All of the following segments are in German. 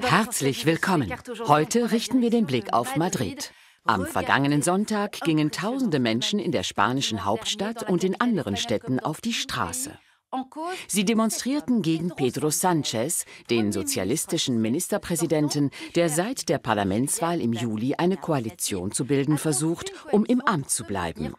Herzlich willkommen. Heute richten wir den Blick auf Madrid. Am vergangenen Sonntag gingen tausende Menschen in der spanischen Hauptstadt und in anderen Städten auf die Straße. Sie demonstrierten gegen Pedro Sánchez, den sozialistischen Ministerpräsidenten, der seit der Parlamentswahl im Juli eine Koalition zu bilden versucht, um im Amt zu bleiben.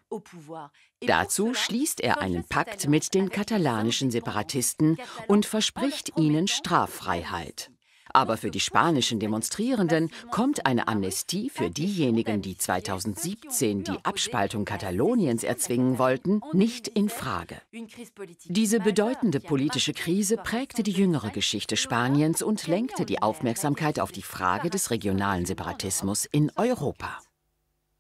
Dazu schließt er einen Pakt mit den katalanischen Separatisten und verspricht ihnen Straffreiheit. Aber für die spanischen Demonstrierenden kommt eine Amnestie für diejenigen, die 2017 die Abspaltung Kataloniens erzwingen wollten, nicht in Frage. Diese bedeutende politische Krise prägte die jüngere Geschichte Spaniens und lenkte die Aufmerksamkeit auf die Frage des regionalen Separatismus in Europa.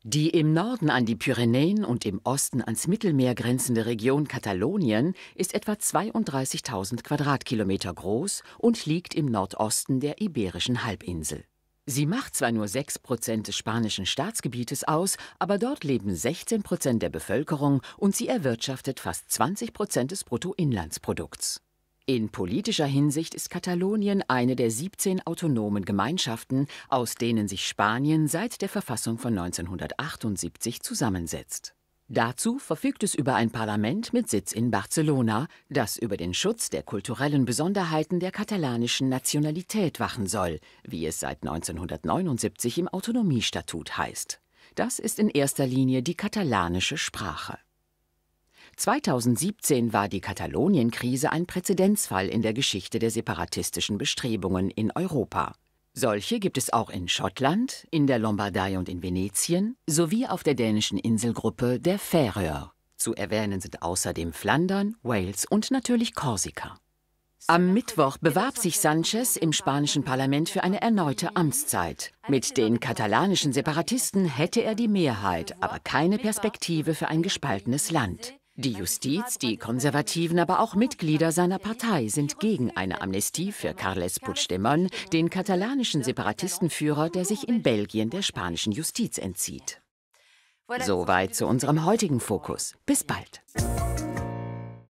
Die im Norden an die Pyrenäen und im Osten ans Mittelmeer grenzende Region Katalonien ist etwa 32.000 Quadratkilometer groß und liegt im Nordosten der Iberischen Halbinsel. Sie macht zwar nur 6% des spanischen Staatsgebietes aus, aber dort leben 16% der Bevölkerung und sie erwirtschaftet fast 20% des Bruttoinlandsprodukts. In politischer Hinsicht ist Katalonien eine der 17 autonomen Gemeinschaften, aus denen sich Spanien seit der Verfassung von 1978 zusammensetzt. Dazu verfügt es über ein Parlament mit Sitz in Barcelona, das über den Schutz der kulturellen Besonderheiten der katalanischen Nationalität wachen soll, wie es seit 1979 im Autonomiestatut heißt. Das ist in erster Linie die katalanische Sprache. 2017 war die Kataloniekrise ein Präzedenzfall in der Geschichte der separatistischen Bestrebungen in Europa. Solche gibt es auch in Schottland, in der Lombardei und in Venetien, sowie auf der dänischen Inselgruppe der Fähröer. Zu erwähnen sind außerdem Flandern, Wales und natürlich Korsika. Am Mittwoch bewarb sich Sánchez im spanischen Parlament für eine erneute Amtszeit. Mit den katalanischen Separatisten hätte er die Mehrheit, aber keine Perspektive für ein gespaltenes Land. Die Justiz, die Konservativen, aber auch Mitglieder seiner Partei sind gegen eine Amnestie für Carles Puigdemont, den katalanischen Separatistenführer, der sich in Belgien der spanischen Justiz entzieht. Soweit zu unserem heutigen Fokus. Bis bald.